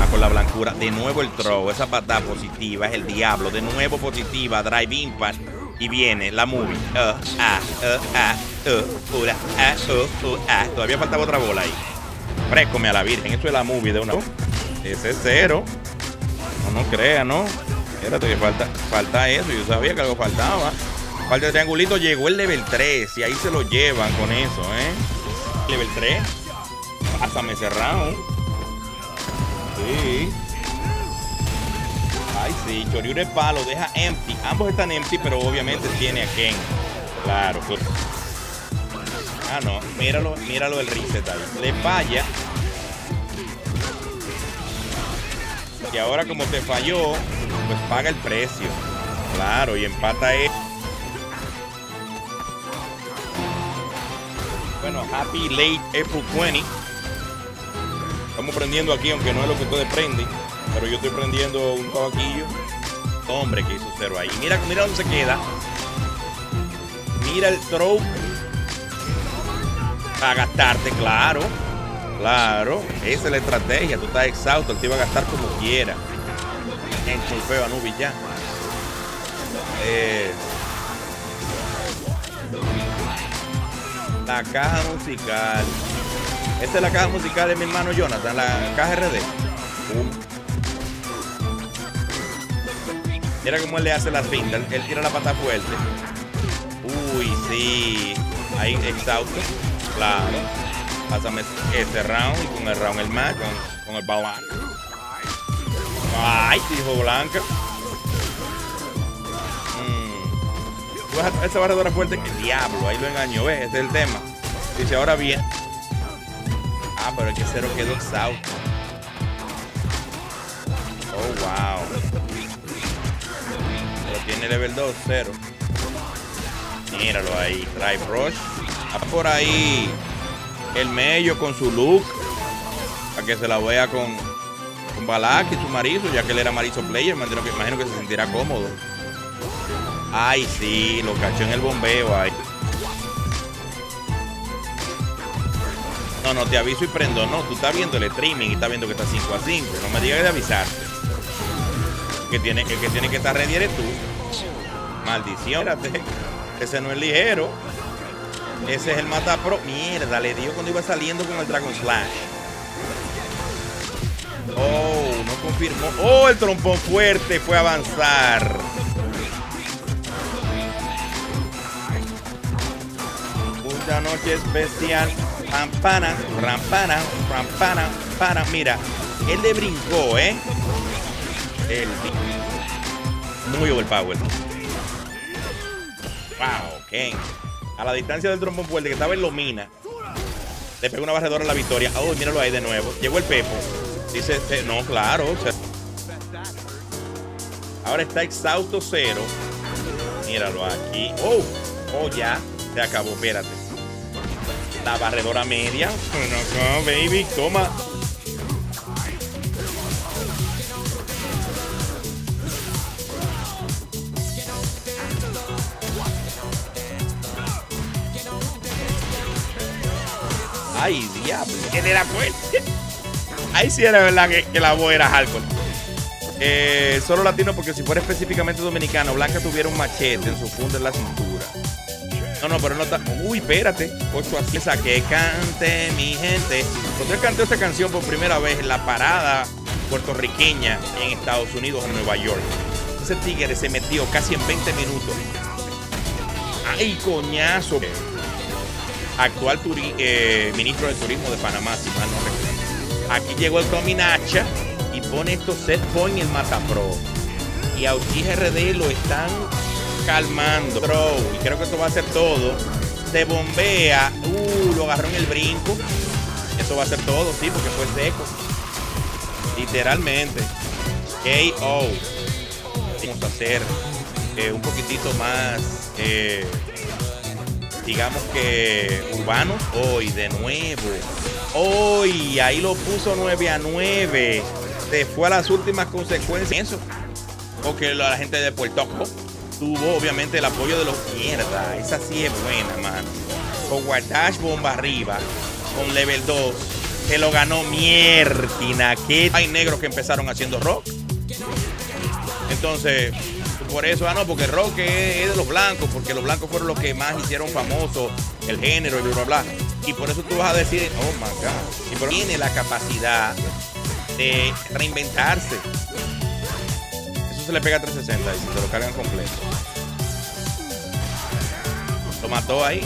Ah, con la blancura. De nuevo el throw. Esa patada positiva es el diablo. De nuevo positiva. Drive impact. Y viene la movie. Todavía faltaba otra bola ahí. Frescome a la virgen. Eso es la movie de una. Ese es cero. No, no crea, ¿no? Espérate que falta eso. Yo sabía que algo faltaba. Falta el triangulito. Llegó el level 3. Y ahí se lo llevan con eso, ¿eh? Level 3. Pásame ese round. Sí. Ay, sí. Choryure palo. Deja empty. Ambos están empty, pero obviamente tiene a Ken. Claro. Ah, no. Míralo, míralo el reset ahí. Le falla. Y ahora como te falló, pues paga el precio. Claro, y empata él. Bueno, happy late April 20. Estamos prendiendo aquí, aunque no es lo que ustedes prenden. Pero yo estoy prendiendo un tabaquillo. Hombre, que hizo cero ahí. Mira, mira dónde se queda. Mira el throw. A gastarte, claro. Claro, esa es la estrategia. Tú estás exhausto, él te iba a gastar como quiera. En chulpeo a Nubi ya. La caja musical. Esta es la caja musical de mi hermano Jonathan, la caja RD. Mira cómo él le hace las pintas. Él tira la pata fuerte. Uy, sí. Ahí exhausto. Claro. Pásame este round y con el round el match, con el balón. Ay, hijo blanca. Esa barredora fuerte, que diablo, ahí lo engañó, ¿ves? Este es el tema. Dice, ahora bien. Ah, pero el que cero quedó exhausto. Oh, wow. Pero tiene level 2, 0. Míralo ahí, drive rush. Ah, por ahí. El mello con su look, para que se la vea con Valak y su marizo, ya que él era marizo player, imagino que se sentirá cómodo. Ay, sí, lo cachó en el bombeo ahí. No, no, te aviso y prendo, no, tú estás viendo el streaming y estás viendo que está 5-5, no me digas de avisarte. El que tiene que estar ready eres tú. Maldición, espérate, ese no es ligero. Ese es el matapro. Mierda, le dio cuando iba saliendo con el Dragon Slash. Oh, no confirmó. Oh, el trompón fuerte fue a avanzar. Una noche especial. Rampana, rampana, rampana, para. Mira, él le brincó, ¿eh? Muy overpower. Wow, Ken. A la distancia del trombón fuerte que estaba en Lomina. Le pegó una barredora a la victoria. Oh, míralo ahí de nuevo. Llegó el Pepo. Dice, no, claro. O sea, ahora está exhausto cero. Míralo aquí. Oh, oh, ya. Se acabó, espérate. La barredora media. No, no, baby, toma. Ay, diablo, él era fuerte. Ahí sí era verdad que la voz era hardcore. Solo latino, porque si fuera específicamente dominicano, Blanca tuviera un machete en su funda en la cintura. No, no, pero no está. Uy, espérate. 8 así. Esa que cante mi gente. Cuando él cantó esta canción por primera vez en la parada puertorriqueña en Estados Unidos, en Nueva York. Ese tigre se metió casi en 20 minutos. Ay, coñazo. Actual ministro de Turismo de Panamá, si mal no recuerdo. Aquí llegó el Tommy Nacha y pone estos set points en Matapro. Y a ValakRD lo están calmando. Y creo que esto va a ser todo. Se bombea. Lo agarró en el brinco. Eso va a ser todo, sí, porque fue seco. Literalmente. KO. Vamos a hacer un poquitito más... digamos que urbanos hoy de nuevo. Hoy ahí lo puso 9-9. Se fue a las últimas consecuencias. Eso. Porque la gente de Puerto Rico tuvo obviamente el apoyo de los mierda. Esa sí es buena, mano. Con Guardash bomba arriba. Con level 2. Se lo ganó Miertina. Que hay negros que empezaron haciendo rock. Entonces, por eso, no, porque el rock es de los blancos, porque los blancos fueron los que más hicieron famoso el género y bla, bla, bla. Y por eso tú vas a decir, oh my God. Y pero tiene la capacidad de reinventarse. Eso se le pega a 360 y se lo cargan completo. Lo mató ahí.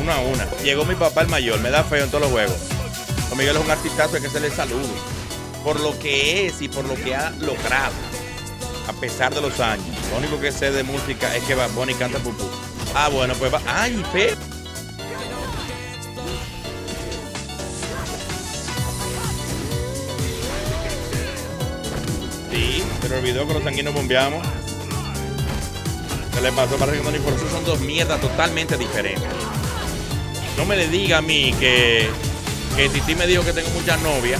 1 a 1. Llegó mi papá el mayor, me da feo en todos los juegos. Don Miguel es un artistazo, hay que se le salude por lo que es y por lo que ha logrado a pesar de los años. Lo único que sé de música es que Bad Bunny canta pupú. Ah, bueno, pues va. ¡Ay, pe! Sí, se le olvidó que los sanguíneos bombeamos. Se le pasó para que no, y por eso son dos mierdas totalmente diferentes. No me le diga a mí que Titi me dijo que tengo muchas novias.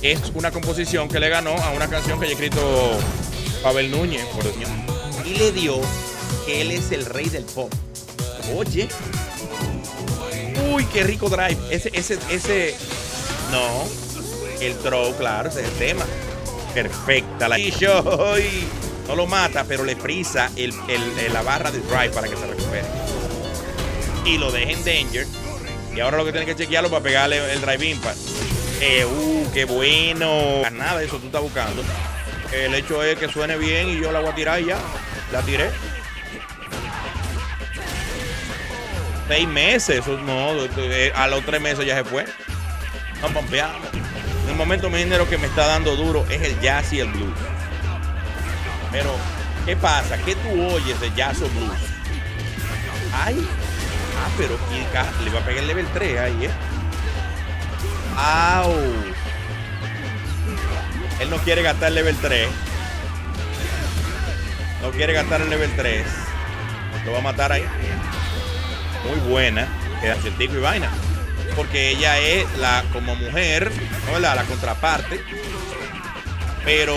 Es una composición que le ganó a una canción que haya escrito Pavel Núñez, por Dios. Y le dio que él es el rey del pop. Oye. Uy, qué rico drive. Ese. No. El throw, claro, ese es el tema. Perfecta la. Y yo, no lo mata, pero le frisa la barra de drive para que se recupere. Y lo deja en danger. Y ahora lo que tiene que chequearlo para pegarle el drive impact. Qué bueno. Nada de eso tú estás buscando. El hecho es que suene bien y yo la voy a tirar y ya. La tiré. 6 meses. Eso no. A los 3 meses ya se fue. Están pampeando. En el momento, mi género que me está dando duro es el jazz y el blues. Pero, ¿qué pasa? ¿Qué tú oyes de jazz o blues? Ay. Ah, pero le va a pegar el level 3 ahí, ¡Au! Él no quiere gastar el level 3. No quiere gastar el level 3. Lo va a matar ahí. Muy buena. Queda certico y vaina. Porque ella es la, como mujer, ¿no? La contraparte. Pero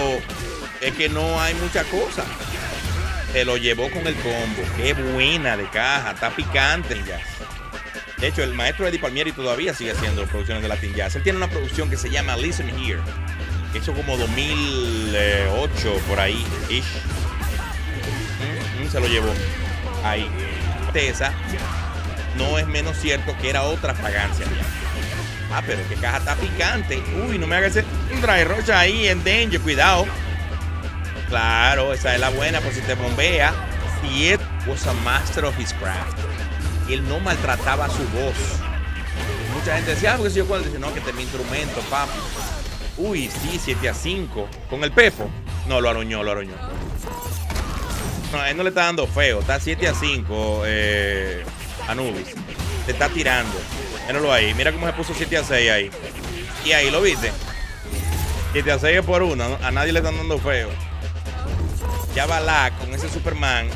es que no hay mucha cosa. Se lo llevó con el combo. Qué buena de caja. Está picante el jazz. De hecho, el maestro Eddie Palmieri todavía sigue haciendo producciones de Latin Jazz. Él tiene una producción que se llama Listen Here. Eso como 2008, por ahí. Se lo llevó. Ahí. Esa no es menos cierto que era otra fragancia. Ah, pero qué caja está picante. Uy, no me hagas ese dry rocha ahí en danger. Cuidado. Claro, esa es la buena, por si te bombea. Y Ed was a master of his craft. Él no maltrataba su voz. Mucha gente decía, porque si yo cuando dice, no, que te mi instrumento, papi. Uy, sí, 7 a 5. Con el Pepo. No, lo aruñó. No, él no le está dando feo. Está 7 a 5, Anubis. Te está tirando. Míralo ahí. Mira cómo se puso 7 a 6 ahí. Y ahí lo viste. 7 a 6 es por una. A nadie le están dando feo. Ya Balak con ese Superman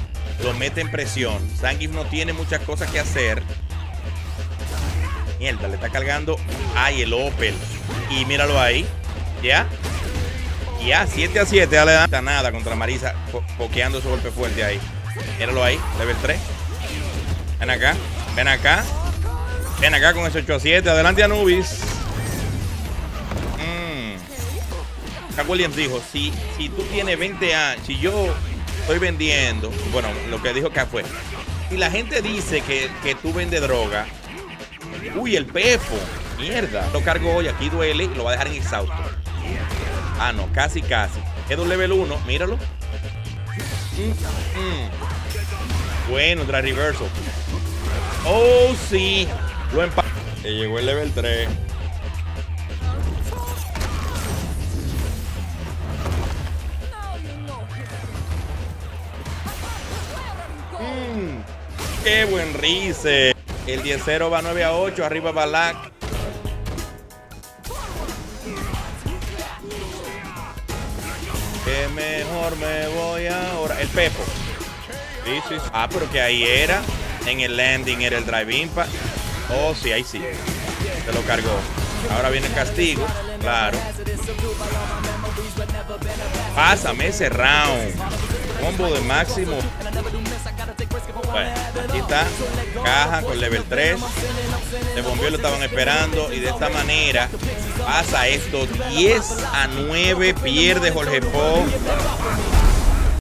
lo mete en presión. Zangief no tiene muchas cosas que hacer. Mierda, le está cargando. Ay, el Opel. Y míralo ahí. Ya. Ya, 7 a 7. Ya le da nada contra Marisa. Pokeando su golpe fuerte ahí. Míralo ahí. Level 3. Ven acá. Ven acá. Ven acá con ese 8 a 7. Adelante, Anubis. Jack Williams dijo, si tú tienes 20 años, si yo estoy vendiendo, bueno, lo que dijo Jack fue, si la gente dice que tú vendes droga, uy, el Pepo, mierda, lo cargo hoy, aquí duele y lo va a dejar en exhausto. Ah, no, casi. Es un level 1, míralo. Bueno, otra reverso. Oh, sí, lo empata. Llegó el level 3. ¡Qué buen rice! El 10-0 va 9 a 8. Arriba Balak. ¡Qué mejor me voy ahora! El Pepo. Sí. Ah, pero que ahí era. En el landing era el drive impact. Oh, sí, ahí sí. Se lo cargó. Ahora viene el castigo. Claro. Pásame ese round. Combo de máximo. Bueno, aquí está, caja con level 3. se bombeó, lo estaban esperando, y de esta manera pasa esto. 10-9 pierde Jorge Poe.